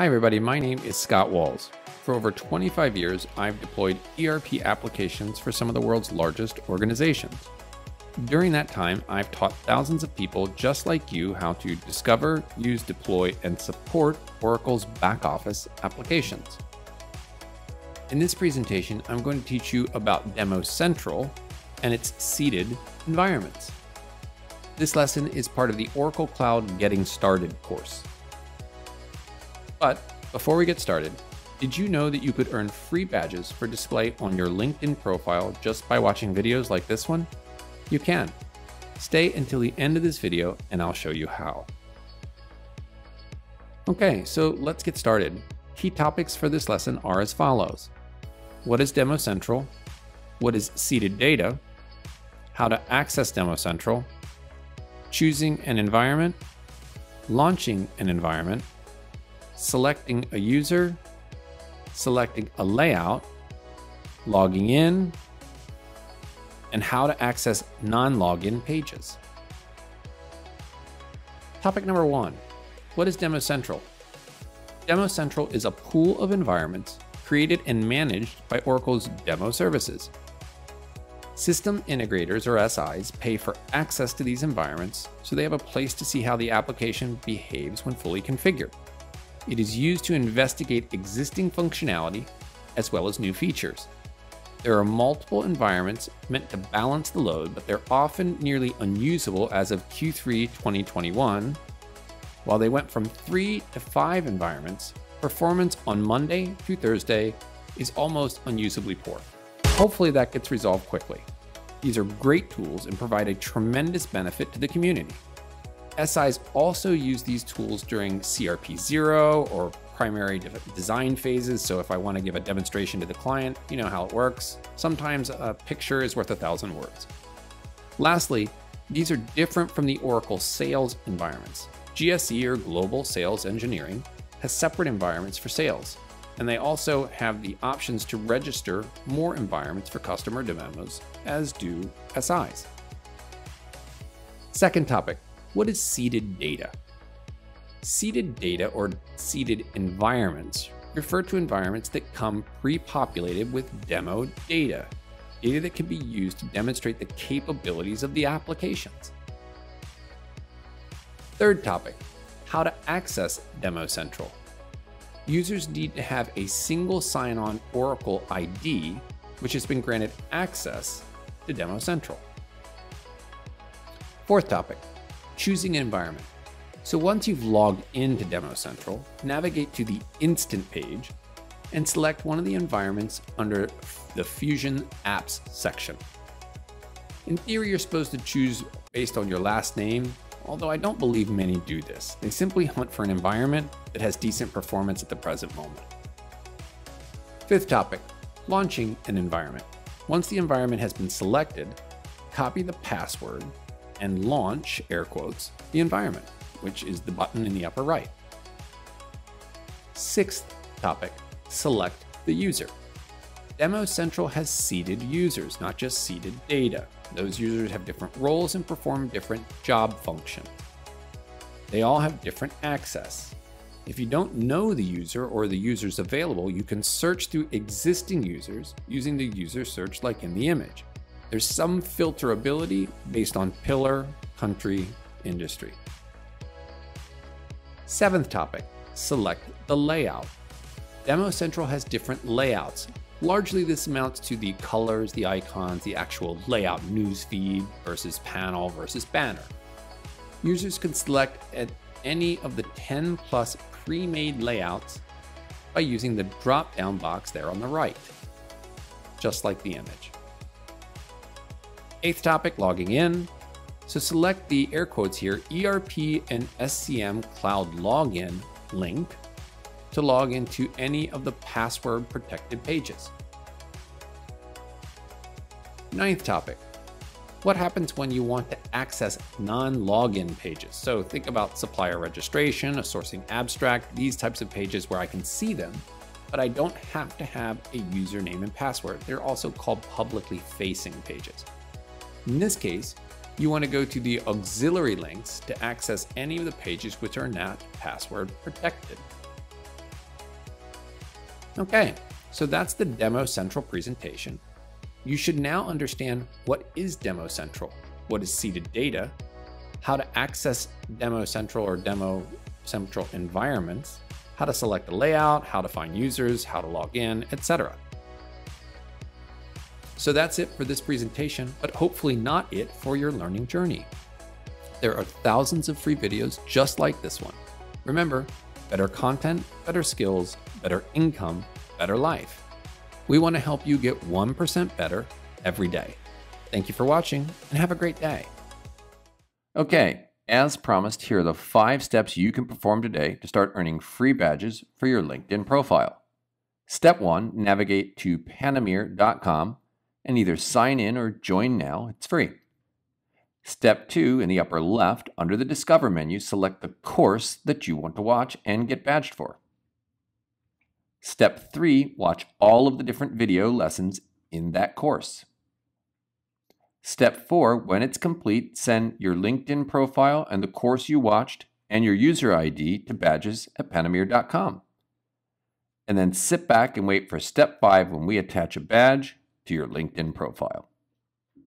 Hi everybody, my name is Scott Walls. For over 25 years, I've deployed ERP applications for some of the world's largest organizations. During that time, I've taught thousands of people just like you how to discover, use, deploy, and support Oracle's back-office applications. In this presentation, I'm going to teach you about Demo Central and its seeded environments. This lesson is part of the Oracle Cloud Getting Started course. But before we get started, did you know that you could earn free badges for display on your LinkedIn profile just by watching videos like this one? You can. Stay until the end of this video and I'll show you how. Okay, so let's get started. Key topics for this lesson are as follows. What is Demo Central? What is seeded data? How to access Demo Central? Choosing an environment? Launching an environment? Selecting a user? Selecting a layout? Logging in? And how to access non-login pages. Topic number one, what is Demo Central? Demo Central is a pool of environments created and managed by Oracle's demo services. System integrators, or SIs, pay for access to these environments so they have a place to see how the application behaves when fully configured. It is used to investigate existing functionality as well as new features. There are multiple environments meant to balance the load, but they're often nearly unusable as of Q3 2021. While they went from 3 to 5 environments, performance on Monday through Thursday is almost unusably poor. Hopefully that gets resolved quickly. These are great tools and provide a tremendous benefit to the community. SIs also use these tools during CRP 0 or primary design phases. So if I want to give a demonstration to the client, you know how it works. Sometimes a picture is worth 1,000 words. Lastly, these are different from the Oracle sales environments. GSE, or Global Sales Engineering, has separate environments for sales, and they also have the options to register more environments for customer demos, as do SIs. Second topic, what is seeded data? Seeded data, or seeded environments, refer to environments that come pre-populated with demo data, data that can be used to demonstrate the capabilities of the applications. Third topic, how to access Demo Central. Users need to have a single sign-on Oracle ID, which has been granted access to Demo Central. Fourth topic, choosing an environment. So once you've logged into Demo Central, navigate to the Instant page and select one of the environments under the Fusion Apps section. In theory, you're supposed to choose based on your last name, although I don't believe many do this. They simply hunt for an environment that has decent performance at the present moment. Fifth topic, launching an environment. Once the environment has been selected, copy the password and launch, air quotes, the environment, which is the button in the upper right. Sixth topic, select the user. Demo Central has seeded users, not just seeded data. Those users have different roles and perform different job functions. They all have different access. If you don't know the user or the users available, you can search through existing users using the user search like in the image. There's some filterability based on pillar, country, industry. Seventh topic, select the layout. Demo Central has different layouts. Largely this amounts to the colors, the icons, the actual layout, newsfeed versus panel versus banner. Users can select at any of the 10+ pre-made layouts by using the drop-down box there on the right, just like the image. Eighth topic, logging in. So select the air quotes here, ERP and SCM Cloud Login link to log into any of the password protected pages. Ninth topic, what happens when you want to access non-login pages? So think about supplier registration, a sourcing abstract, these types of pages where I can see them, but I don't have to have a username and password. They're also called publicly facing pages. In this case, you want to go to the auxiliary links to access any of the pages which are not password protected. Okay, so that's the Demo Central presentation. You should now understand what is Demo Central, what is seeded data, how to access Demo Central or Demo Central environments, how to select a layout, how to find users, how to log in, etc. So that's it for this presentation, but hopefully not it for your learning journey. There are thousands of free videos just like this one. Remember, better content, better skills, better income, better life. We want to help you get 1% better every day. Thank you for watching and have a great day. Okay, as promised, here are the 5 steps you can perform today to start earning free badges for your LinkedIn profile. Step 1, navigate to panameer.com and either sign in or join now, it's free. Step 2, in the upper left, under the Discover menu, select the course that you want to watch and get badged for. Step 3, watch all of the different video lessons in that course. Step 4, when it's complete, send your LinkedIn profile and the course you watched and your user ID to badges@panameer.com. And then sit back and wait for step 5 when we attach a badge to your LinkedIn profile.